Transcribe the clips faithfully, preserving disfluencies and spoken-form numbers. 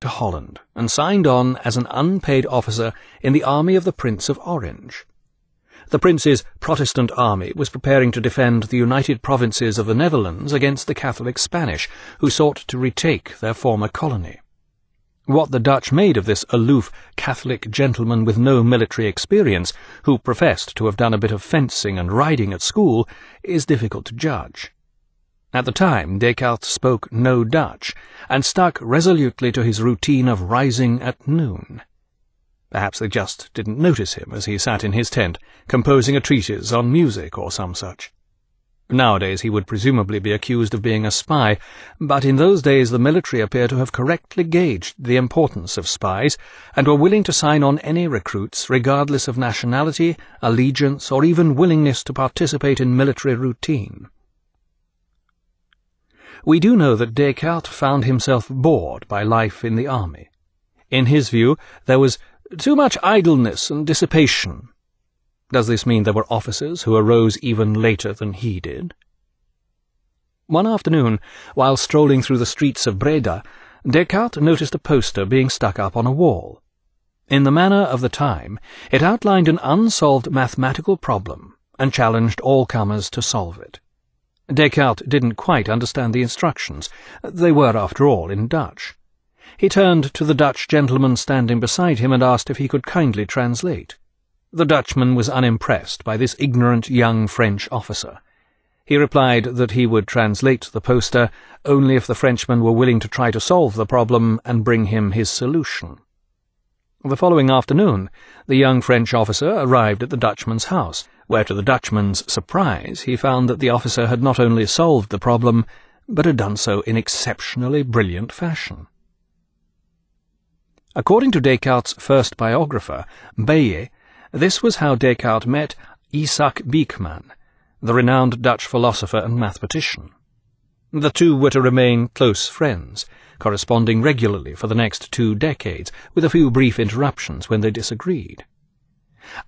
to Holland, and signed on as an unpaid officer in the army of the Prince of Orange. The Prince's Protestant army was preparing to defend the United Provinces of the Netherlands against the Catholic Spanish, who sought to retake their former colony. What the Dutch made of this aloof Catholic gentleman with no military experience, who professed to have done a bit of fencing and riding at school, is difficult to judge. At the time, Descartes spoke no Dutch, and stuck resolutely to his routine of rising at noon. Perhaps they just didn't notice him as he sat in his tent, composing a treatise on music or some such. Nowadays he would presumably be accused of being a spy, but in those days the military appear to have correctly gauged the importance of spies, and were willing to sign on any recruits regardless of nationality, allegiance, or even willingness to participate in military routine. We do know that Descartes found himself bored by life in the army. In his view, there was too much idleness and dissipation. Does this mean there were officers who arose even later than he did? One afternoon, while strolling through the streets of Breda, Descartes noticed a poster being stuck up on a wall. In the manner of the time, it outlined an unsolved mathematical problem and challenged all comers to solve it. Descartes didn't quite understand the instructions. They were, after all, in Dutch. He turned to the Dutch gentleman standing beside him and asked if he could kindly translate. The Dutchman was unimpressed by this ignorant young French officer. He replied that he would translate the poster only if the Frenchman were willing to try to solve the problem and bring him his solution. The following afternoon, the young French officer arrived at the Dutchman's house, where to the Dutchman's surprise he found that the officer had not only solved the problem, but had done so in exceptionally brilliant fashion. According to Descartes' first biographer, Baillet, this was how Descartes met Isaac Beeckman, the renowned Dutch philosopher and mathematician. The two were to remain close friends, corresponding regularly for the next two decades, with a few brief interruptions when they disagreed.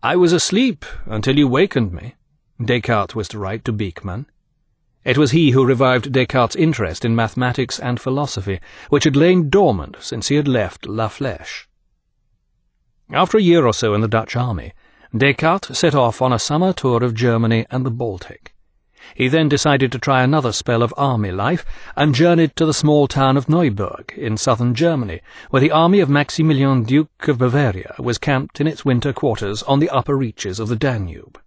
"I was asleep until you wakened me," Descartes was to write to Beeckman. It was he who revived Descartes' interest in mathematics and philosophy, which had lain dormant since he had left La Flèche. After a year or so in the Dutch army, Descartes set off on a summer tour of Germany and the Baltic. He then decided to try another spell of army life, and journeyed to the small town of Neuburg in southern Germany, where the army of Maximilian Duke of Bavaria was camped in its winter quarters on the upper reaches of the Danube.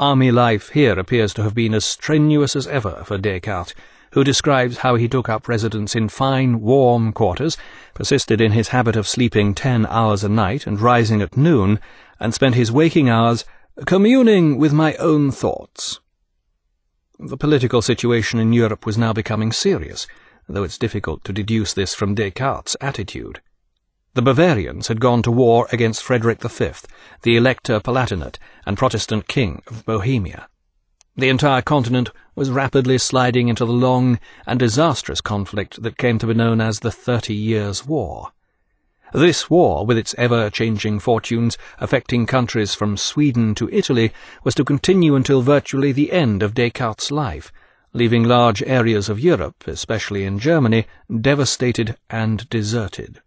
Army life here appears to have been as strenuous as ever for Descartes, who describes how he took up residence in fine, warm quarters, persisted in his habit of sleeping ten hours a night and rising at noon, and spent his waking hours communing with my own thoughts. The political situation in Europe was now becoming serious, though it's difficult to deduce this from Descartes' attitude. The Bavarians had gone to war against Frederick the Fifth, the Elector Palatinate and Protestant King of Bohemia. The entire continent was rapidly sliding into the long and disastrous conflict that came to be known as the Thirty Years' War. This war, with its ever-changing fortunes affecting countries from Sweden to Italy, was to continue until virtually the end of Descartes' life, leaving large areas of Europe, especially in Germany, devastated and deserted.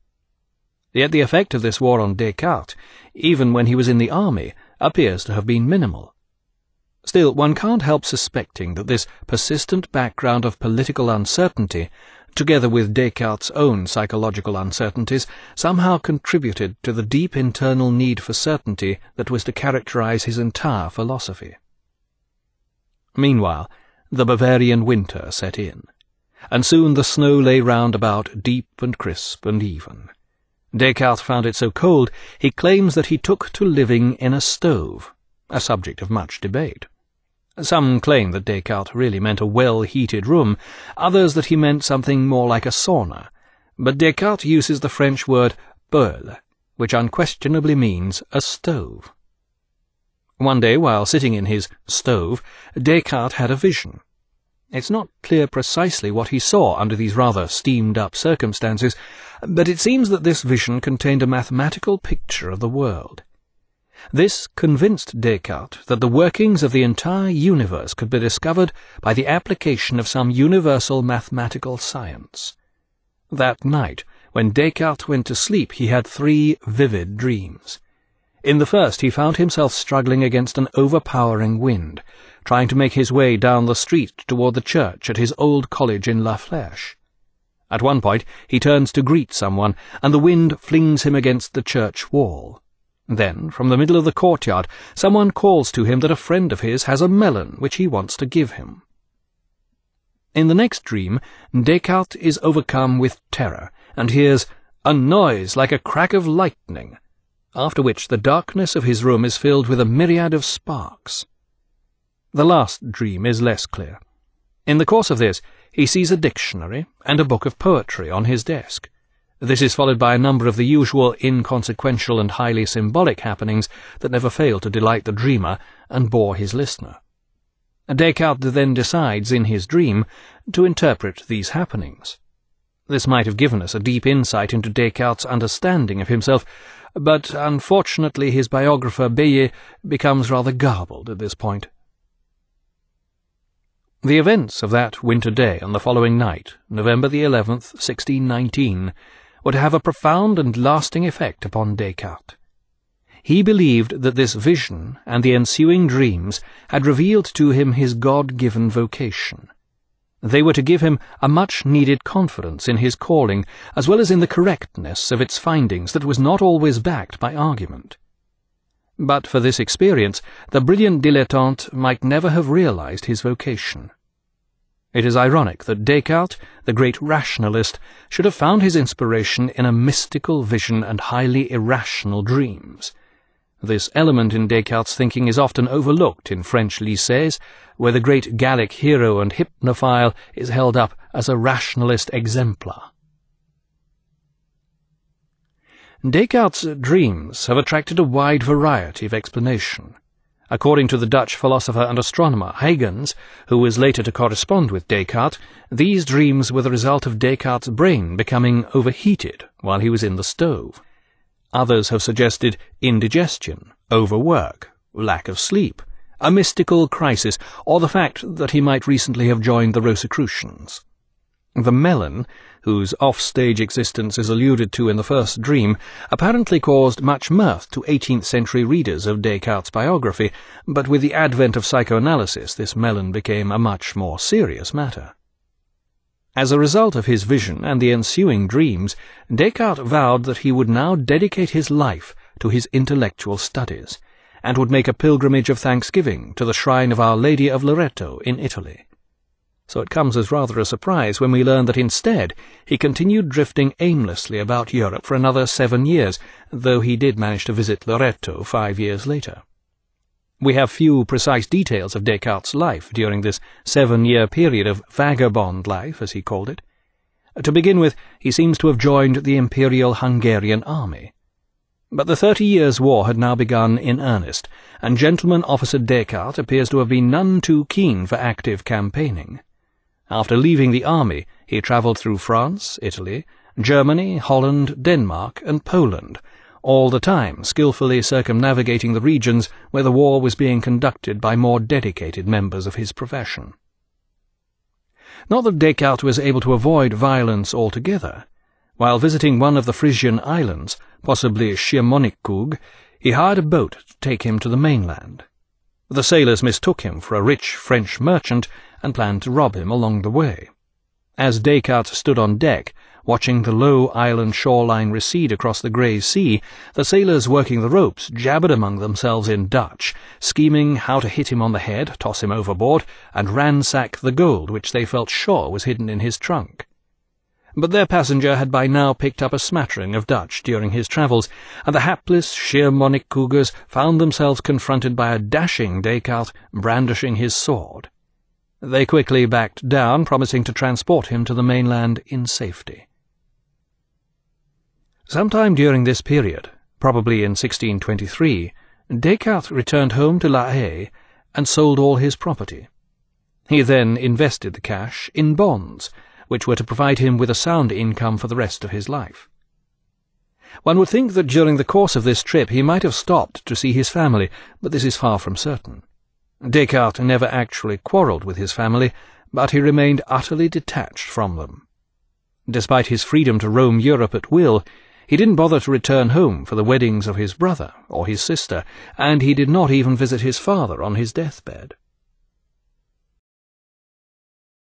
Yet the effect of this war on Descartes, even when he was in the army, appears to have been minimal. Still, one can't help suspecting that this persistent background of political uncertainty, together with Descartes' own psychological uncertainties, somehow contributed to the deep internal need for certainty that was to characterize his entire philosophy. Meanwhile, the Bavarian winter set in, and soon the snow lay round about, deep and crisp and even. Descartes found it so cold, he claims that he took to living in a stove, a subject of much debate. Some claim that Descartes really meant a well-heated room, others that he meant something more like a sauna, but Descartes uses the French word "boel," which unquestionably means a stove. One day, while sitting in his stove, Descartes had a vision. It's not clear precisely what he saw under these rather steamed-up circumstances, but it seems that this vision contained a mathematical picture of the world. This convinced Descartes that the workings of the entire universe could be discovered by the application of some universal mathematical science. That night, when Descartes went to sleep he had three vivid dreams. In the first he found himself struggling against an overpowering wind, trying to make his way down the street toward the church at his old college in La Flèche. At one point he turns to greet someone, and the wind flings him against the church wall. Then, from the middle of the courtyard, someone calls to him that a friend of his has a melon which he wants to give him. In the next dream, Descartes is overcome with terror, and hears a noise like a crack of lightning, after which the darkness of his room is filled with a myriad of sparks. The last dream is less clear. In the course of this, he sees a dictionary and a book of poetry on his desk. This is followed by a number of the usual inconsequential and highly symbolic happenings that never fail to delight the dreamer and bore his listener. Descartes then decides, in his dream, to interpret these happenings. This might have given us a deep insight into Descartes' understanding of himself, but unfortunately his biographer Baillet becomes rather garbled at this point. The events of that winter day and the following night, November the eleventh, sixteen nineteen, were to have a profound and lasting effect upon Descartes. He believed that this vision and the ensuing dreams had revealed to him his God-given vocation. They were to give him a much-needed confidence in his calling, as well as in the correctness of its findings that was not always backed by argument. But for this experience, the brilliant dilettante might never have realized his vocation. It is ironic that Descartes, the great rationalist, should have found his inspiration in a mystical vision and highly irrational dreams. This element in Descartes' thinking is often overlooked in French lycées, where the great Gallic hero and hypnophile is held up as a rationalist exemplar. Descartes' dreams have attracted a wide variety of explanation. According to the Dutch philosopher and astronomer Huygens, who was later to correspond with Descartes, these dreams were the result of Descartes' brain becoming overheated while he was in the stove. Others have suggested indigestion, overwork, lack of sleep, a mystical crisis, or the fact that he might recently have joined the Rosicrucians. The melon, whose off-stage existence is alluded to in the first dream, apparently caused much mirth to eighteenth-century readers of Descartes' biography, but with the advent of psychoanalysis this melon became a much more serious matter. As a result of his vision and the ensuing dreams, Descartes vowed that he would now dedicate his life to his intellectual studies, and would make a pilgrimage of thanksgiving to the shrine of Our Lady of Loretto in Italy. So it comes as rather a surprise when we learn that instead he continued drifting aimlessly about Europe for another seven years, though he did manage to visit Loretto five years later. We have few precise details of Descartes' life during this seven-year period of vagabond life, as he called it. To begin with, he seems to have joined the Imperial Hungarian army. But the Thirty Years' War had now begun in earnest, and Gentleman Officer Descartes appears to have been none too keen for active campaigning. After leaving the army, he travelled through France, Italy, Germany, Holland, Denmark, and Poland, all the time skilfully circumnavigating the regions where the war was being conducted by more dedicated members of his profession. Not that Descartes was able to avoid violence altogether. While visiting one of the Frisian islands, possibly Schiermonnikoog, he hired a boat to take him to the mainland. The sailors mistook him for a rich French merchant and planned to rob him along the way. As Descartes stood on deck, watching the low island shoreline recede across the grey sea, the sailors working the ropes jabbered among themselves in Dutch, scheming how to hit him on the head, toss him overboard, and ransack the gold which they felt sure was hidden in his trunk. But their passenger had by now picked up a smattering of Dutch during his travels, and the hapless Schiermonnikoogers found themselves confronted by a dashing Descartes brandishing his sword. They quickly backed down, promising to transport him to the mainland in safety. Sometime during this period, probably in sixteen twenty-three, Descartes returned home to La Haye and sold all his property. He then invested the cash in bonds, which were to provide him with a sound income for the rest of his life. One would think that during the course of this trip he might have stopped to see his family, but this is far from certain. Descartes never actually quarrelled with his family, but he remained utterly detached from them. despite his freedom to roam Europe at will, he didn't bother to return home for the weddings of his brother or his sister, and he did not even visit his father on his deathbed.